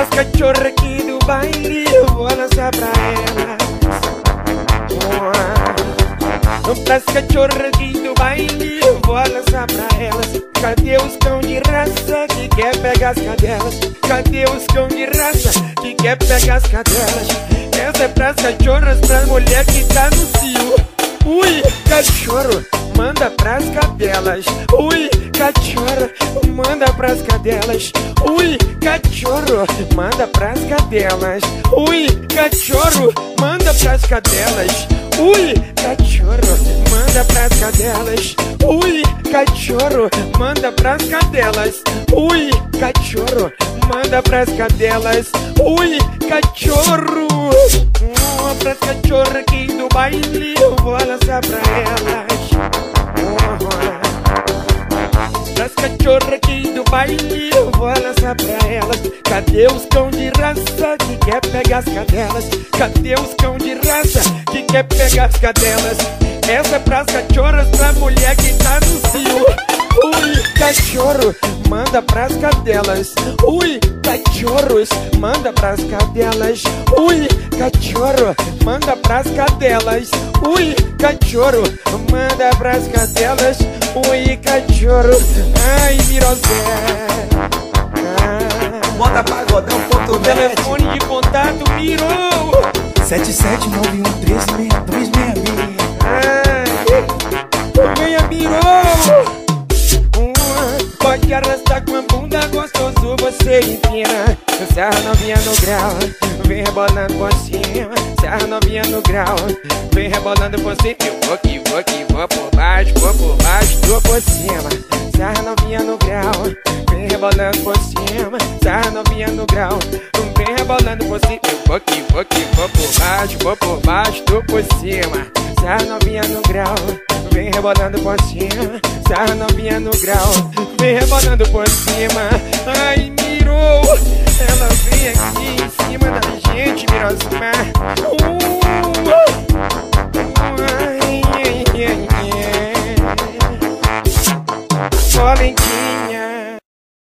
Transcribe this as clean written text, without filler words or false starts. las cachorras que Dubai van a saber. As cachorras que Dubai vão lá pra elas. Cadê os cão de raça que quer pegar as cadelas? Cadê os cão de raça que quer pegar as cadelas? Essa é pras cachorras, pras mulher que tá no cio. Ui, cachorro, manda pras cadelas. Ui, cachorro, manda pras cadelas. Ui, cachorro, manda pras cadelas. Ui, cachorro, manda pras cadelas. Ui, cachorro, manda pras cadelas. Ui, cachorro, manda pras cadelas. Ui, cachorro, manda pras cadelas. Ui, cachorro. Pras cachorras que do baile eu vou lançar pra elas. Pras cachorras que do baile eu vou lançar pra elas. Cadê os cão de raça que quer pegar as cadelas? Cadê os cão de raça que quer pegar as cadelas? Essa é pras cachorras, pra mulher que tá no cio. Ui, cachorro, manda pras cadelas. Ui, cachorros, manda pras cadelas. Ui, cachorro, manda pras cadelas. Ui, cachorro, manda pras cadelas. Ui, cachorro, ai, Mirosé. Bota pagodão.net. Telefone de contato, Miro 7791136266. Ai, venha, Miro. Pode arrastar com a bunda, gostoso você empina. Sarra novinha no grau, vem rebolando por cima. Sarra novinha no grau, vem rebolando por cima. Eu vou que vou que vou por baixo, tô por cima. Sarra novinha no grau, vem rebolando por cima. Sarra novinha no grau, vem rebolando por cima. Eu vou que vou por baixo, tô por cima. Sarra novinha no grau, vem rebolando por cima. Sarra novinha no grau, vem rebolando por cima. Ai, mirou, ela vem aqui.